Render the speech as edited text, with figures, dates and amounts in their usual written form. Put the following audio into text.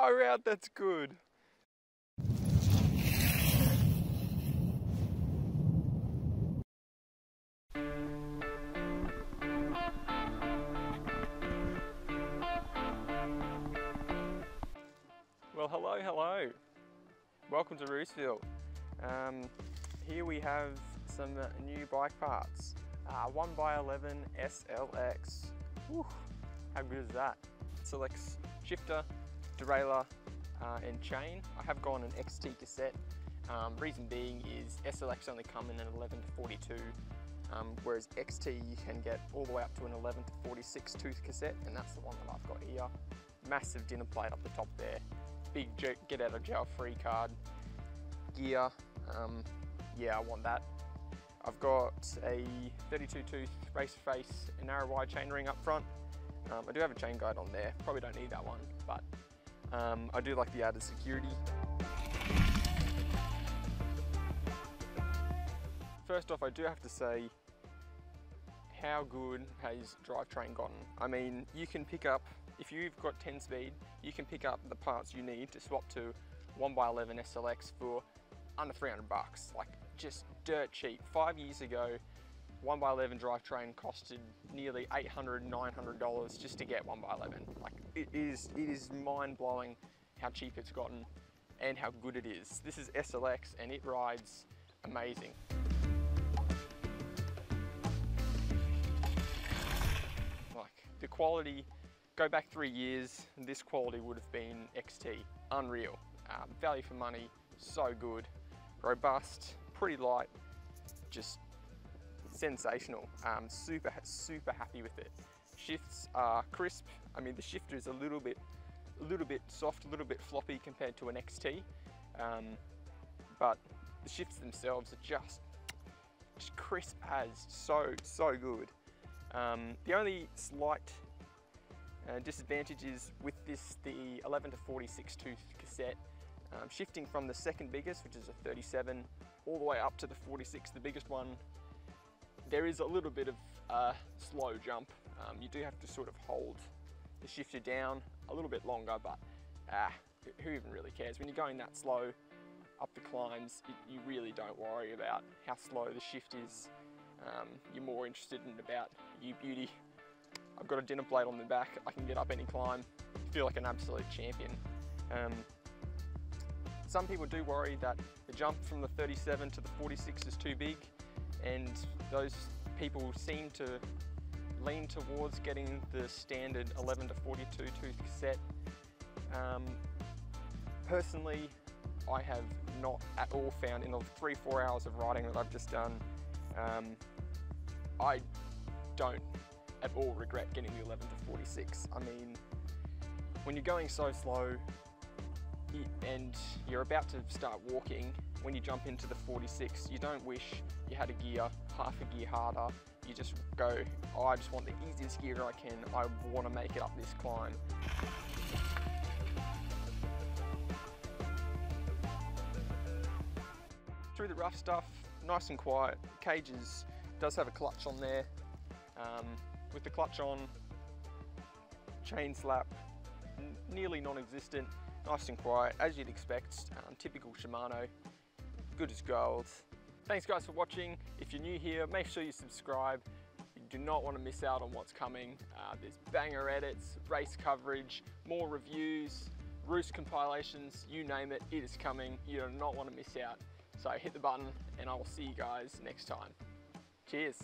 far out, that's good. Well, hello, hello. Welcome to RoostVille. Here we have some new bike parts. 1x11 SLX. Whew, how good is that? SLX shifter, derailleur, and chain. I have gone an XT cassette. Reason being is SLX only come in an 11 to 42, whereas XT you can get all the way up to an 11 to 46 tooth cassette, and that's the one that I've got here. Massive dinner plate up the top there. Big get out of jail free card, gear, yeah, I want that. I've got a 32 tooth Race Face and narrow wide chain ring up front. I do have a chain guide on there, probably don't need that one, but I do like the added security. First off, I do have to say, how good has drivetrain gotten? I mean, you can pick up, if you've got 10 speed, you can pick up the parts you need to swap to 1x11 SLX for under 300 bucks, like just dirt cheap. 5 years ago, 1x11 drivetrain costed nearly $800, $900 just to get 1x11. Like it is mind blowing how cheap it's gotten and how good it is. This is SLX and it rides amazing. Like the quality. Go back 3 years, this quality would have been XT, unreal. Value for money, so good, robust, pretty light, just sensational. Super happy with it. Shifts are crisp. I mean, the shifter is a little bit soft, a little bit floppy compared to an XT, but the shifts themselves are just crisp as, so good. The only slight disadvantage is with this, the 11 to 46 tooth cassette, shifting from the second biggest, which is a 37, all the way up to the 46, the biggest one, there is a little bit of a slow jump. You do have to sort of hold the shifter down a little bit longer, but who even really cares? When you're going that slow up the climbs, you really don't worry about how slow the shift is. You're more interested in about you beauty. I've got a dinner plate on the back, I can get up any climb, feel like an absolute champion. Some people do worry that the jump from the 37 to the 46 is too big, and those people seem to lean towards getting the standard 11 to 42 tooth cassette. Personally, I have not at all found in the 3-4 hours of riding that I've just done, I don't at all regret getting the 11 to 46. I mean, when you're going so slow and you're about to start walking, when you jump into the 46, you don't wish you had a gear, half a gear harder. You just go, oh, I just want the easiest gear I can. I want to make it up this climb. Through the rough stuff, nice and quiet. Cages does have a clutch on there. With the clutch on, chain slap, nearly non-existent, nice and quiet, as you'd expect, typical Shimano, good as gold. Thanks guys for watching. If you're new here, make sure you subscribe. You do not want to miss out on what's coming. There's banger edits, race coverage, more reviews, Roost compilations, you name it, it is coming. You do not want to miss out. So hit the button and I will see you guys next time. Cheers.